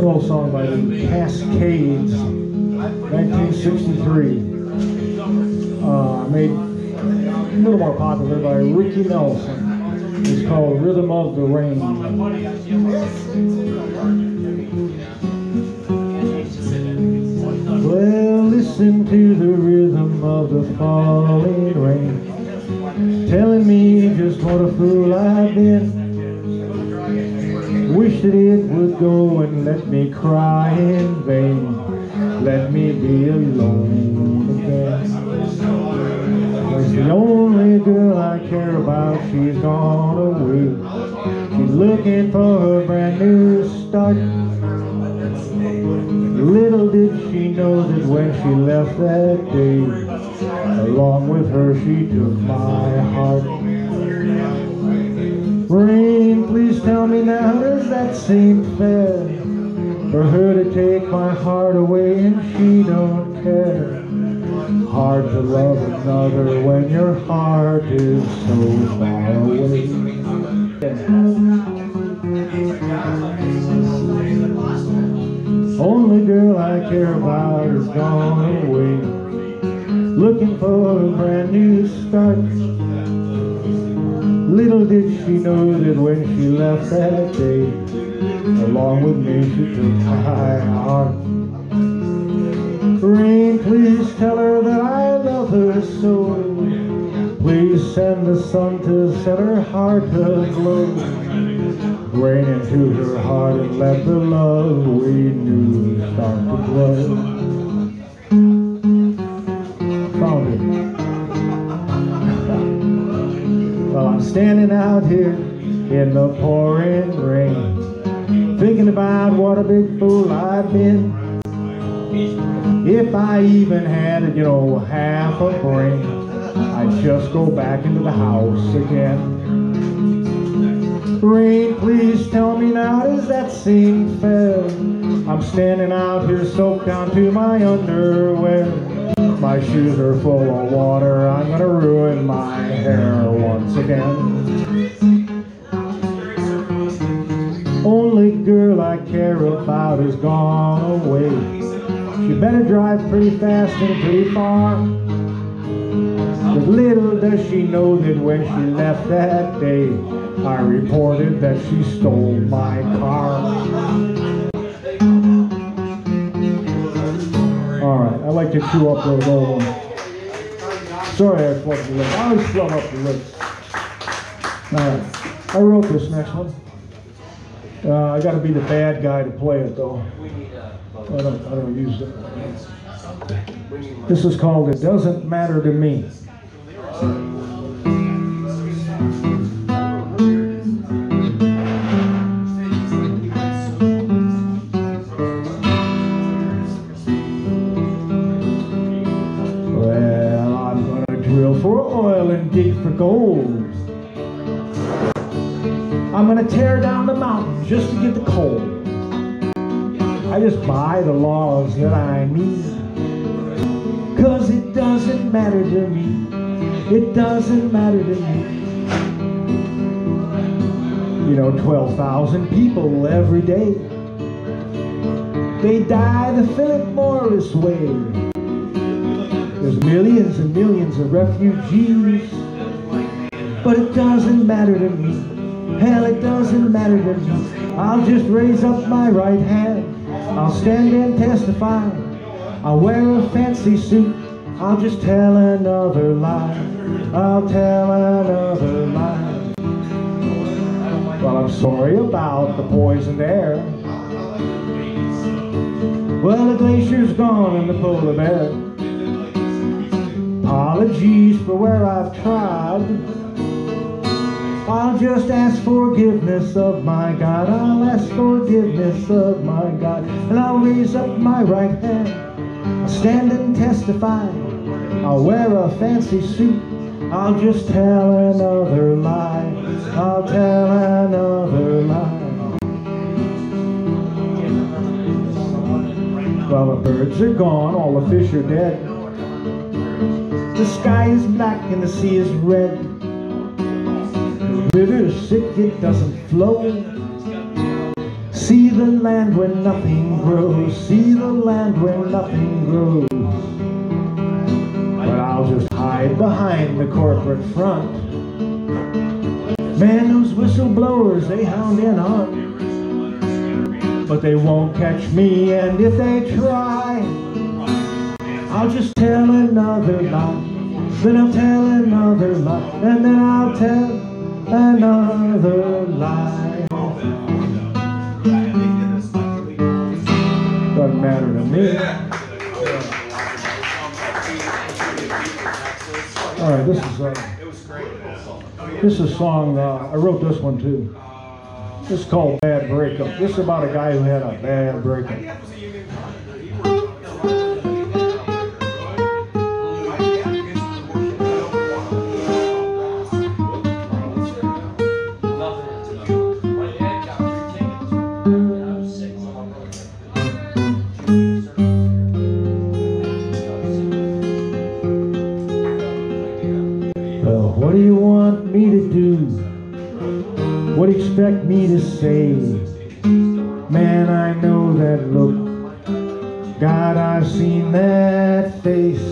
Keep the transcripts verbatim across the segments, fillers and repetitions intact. original song by The Cascades, nineteen sixty-three, uh, made a little more popular by Ricky Nelson. It's called Rhythm of the Rain. Well, listen to the rhythm of the falling rain, telling me just what a fool I've been. Wish that it would go and let me cry in vain, let me be alone again. 'Cause the only girl I care about, she's gone away. She's looking for a brand new start. Little did she know that when she left that day, along with her she took my heart. Rain, please tell me now, does that seem fair for her to take my heart away and she don't care? Hard to love another when your heart is so far away. Only girl I care about is gone away, looking for a brand new start. Little did she know that when she left that day, along with me she took my heart. Rain, please tell her that I love her so. Please send the sun to set her heart aglow. Rain into her heart and let the love we knew start to glow. Standing out here in the pouring rain, thinking about what a big fool I've been. If I even had, you know, half a brain, I'd just go back into the house again. Rain, please tell me now, does that seem fair? I'm standing out here soaked down to my underwear. My shoes are full of water, I'm gonna ruin my hair once again. Only girl I care about is gone away. She better drive pretty fast and pretty far. But little does she know that when she left that day, I reported that she stole my car. Alright, I like to chew up a little one. Sorry I flubbed the lips. I always flub up the lips. Alright, I wrote this next one. Uh, I gotta be the bad guy to play it though. I don't, I don't use it. This is called It Doesn't Matter to Me. For gold, I'm gonna tear down the mountain just to get the coal. I just buy the logs that I need, 'cause it doesn't matter to me. It doesn't matter to me. You know, twelve thousand people every day, they die the Philip Morris way. There's millions and millions of refugees, but it doesn't matter to me. Hell, it doesn't matter to me. I'll just raise up my right hand, I'll stand and testify, I'll wear a fancy suit, I'll just tell another lie, I'll tell another lie. Well, I'm sorry about the poisoned air. Well, the glacier's gone and the polar bear. Apologies for where I've tried, I'll just ask forgiveness of my God, I'll ask forgiveness of my God, and I'll raise up my right hand, I'll stand and testify, I'll wear a fancy suit, I'll just tell another lie, I'll tell another lie. Well, the birds are gone, all the fish are dead, the sky is black and the sea is red. The river's sick, it doesn't flow. See the land where nothing grows, see the land where nothing grows. But I'll just hide behind the corporate front. Man, those whistleblowers, they hound in on. But they won't catch me, and if they try, I'll just tell another lie. Then I'll tell another lie, and then I'll tell another lie. Doesn't matter to me. Yeah. All right, this is uh, this is a song. Uh, I wrote this one too. It's called "Bad Breakup." This is about a guy who had a bad breakup. Expect me to say, man, I know that look, God, I've seen that face.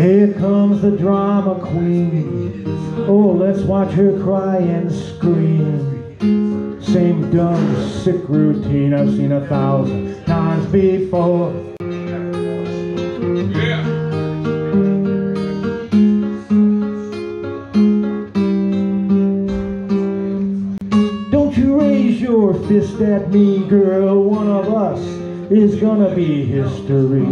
Here comes the drama queen, oh, let's watch her cry and scream. Same dumb, sick routine I've seen a thousand times before. Fist at me, girl, one of us is gonna be history.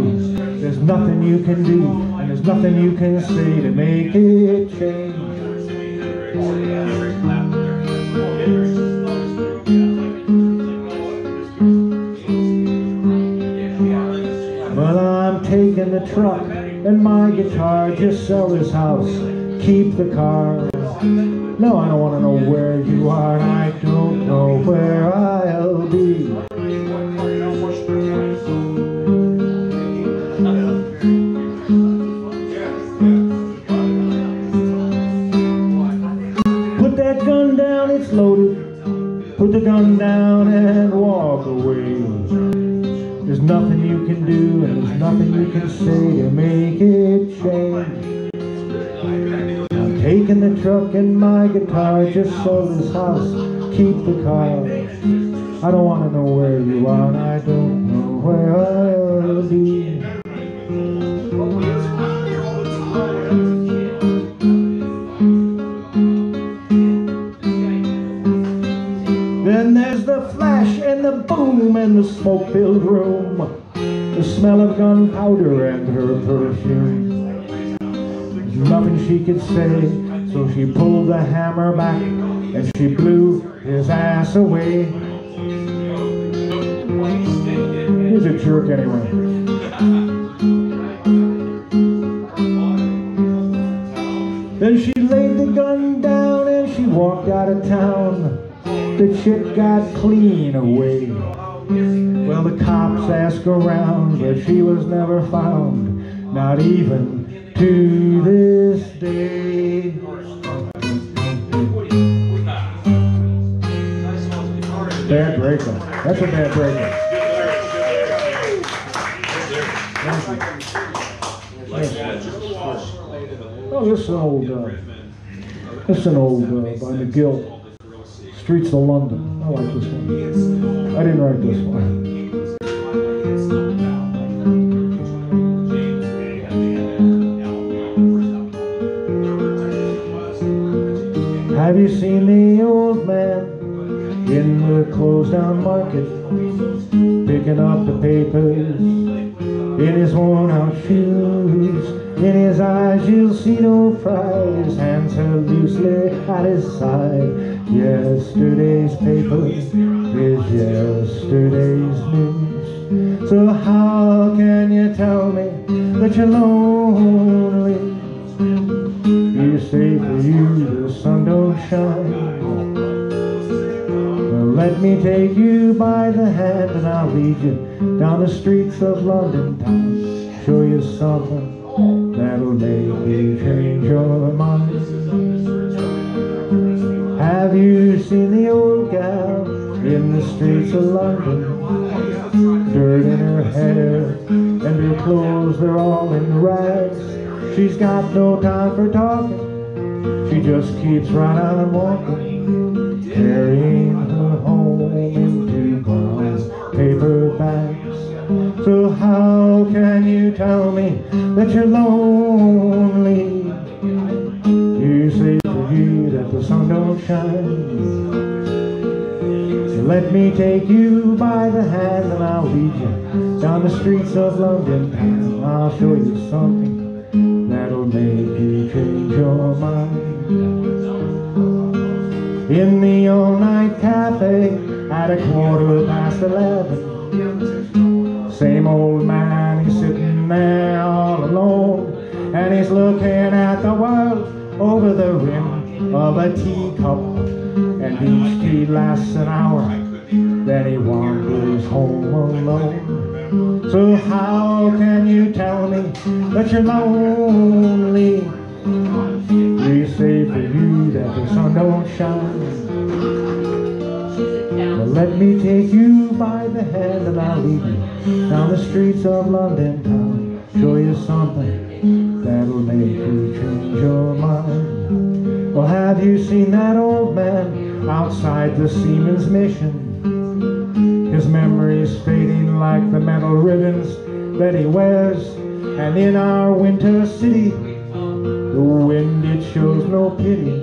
There's nothing you can do, and there's nothing you can say to make it change. Well, I'm taking the truck and my guitar, just sell this house, keep the car. No, I don't want to know where you are, I don't know where I'll be. Put that gun down, it's loaded. Put the gun down and walk away. There's nothing you can do, and there's nothing you can say to make it change. Taking the truck and my guitar, just sold this house, keep the car. I don't want to know where you are, and I don't know where I'll be. Then there's the flash and the boom and the smoke-filled room, the smell of gunpowder and her perfume. Nothing she could say, so she pulled the hammer back and she blew his ass away. He's a jerk anyway. Then she laid the gun down and she walked out of town. The chick got clean away. Well, the cops asked around, but she was never found, not even to this day. Bad breakup. That's a bad breakup. Oh, this is an old, uh, this is an old uh, by McGill. Streets of London. I like this one. I didn't write this one. Have you seen the old man in the closed-down market, picking up the papers in his worn-out shoes? In his eyes you'll see no pride, his hands held loosely at his side. Yesterday's paper is yesterday's news. So how can you tell me that you're lonely? You say for you the sun don't shine. Well, let me take you by the hand and I'll lead you down the streets of London town. Show you something that'll make you change your mind. streets of London, dirt in her hair, and her clothes, they're all in rags. She's got no time for talking, she just keeps right on walking, carrying her home in two brown paper bags. So how can you tell me that you're lonely? You say to you that the sun don't shine. Let me take you by the hand and I'll lead you down the streets of London, and I'll show you something that'll make you change your mind. In the all-night cafe at a quarter past eleven, same old man, he's sitting there all alone, and he's looking at the world over the rim of a teacup. And each tea lasts an hour, then he wanders home alone. So how can you tell me that you're lonely? We say for you that the sun don't shine. But let me take you by the hand and I'll lead you down the streets of London town. Show you something that'll make you change your mind. Well, have you seen that old man outside the Seamen's Mission? His memory's fading like the metal ribbons that he wears, and in our winter city the wind, it shows no pity.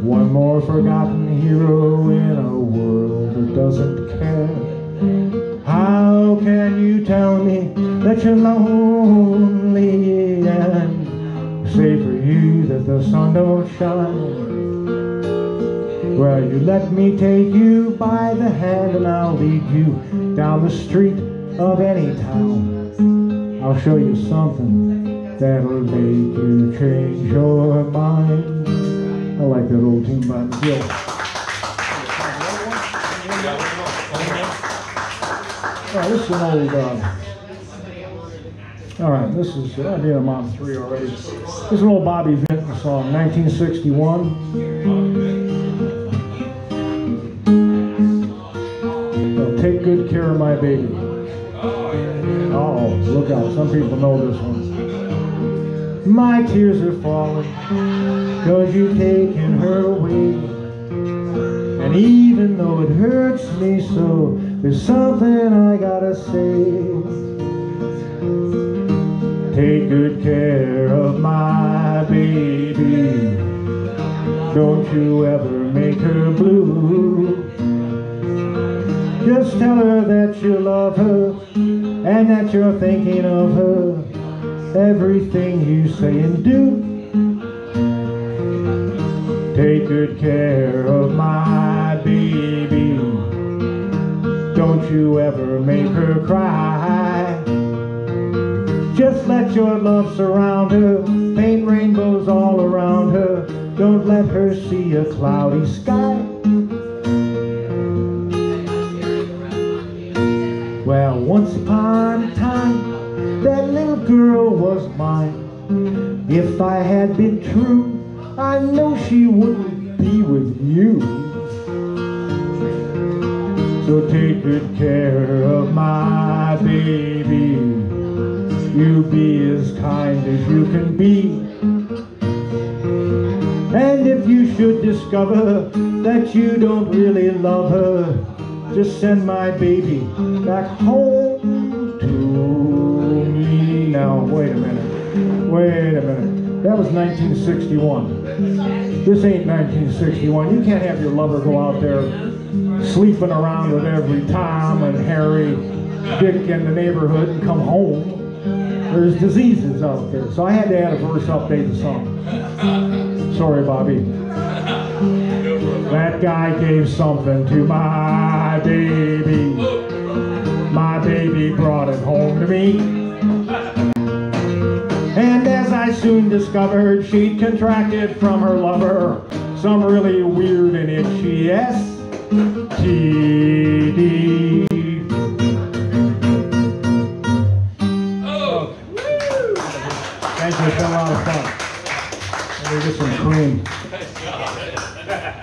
One more forgotten hero in a world that doesn't care. How can you tell me that you're lonely? And say for you that the sun don't shine. Well, you let me take you by the hand and I'll lead you down the street of any town. I'll show you something that'll make you change your mind. I like that old tune by the Hill. All right, this is an old, uh, all right, this is, I did them on three already. This is an old Bobby Vinton song, nineteen sixty-one. Take Good Care of My Baby. Oh, yeah. Oh, look out. Some people know this one. My tears are falling cause you've taken her away, and even though it hurts me so, there's something I gotta say. Take good care of my baby, don't you ever make her blue. Just tell her that you love her and that you're thinking of her, everything you say and do. Take good care of my baby, don't you ever make her cry. Just let your love surround her, paint rainbows all around her, don't let her see a cloudy sky. Well, once upon a time, that little girl was mine. If I had been true, I know she wouldn't be with you. So take good care of my baby, you be as kind as you can be. And if you should discover that you don't really love her, just send my baby back home to me. Now, wait a minute. Wait a minute. That was nineteen sixty-one. This ain't nineteen sixty-one. You can't have your lover go out there sleeping around with every Tom and Harry, Dick in the neighborhood and come home. There's diseases out there. So I had to add a verse, update the song. Sorry, Bobby. That guy gave something to my baby, my baby brought it home to me. And as I soon discovered, she'd contracted from her lover some really weird and itchy S T D. Oh. Thank you, it's been a lot of fun. Let me get some cream.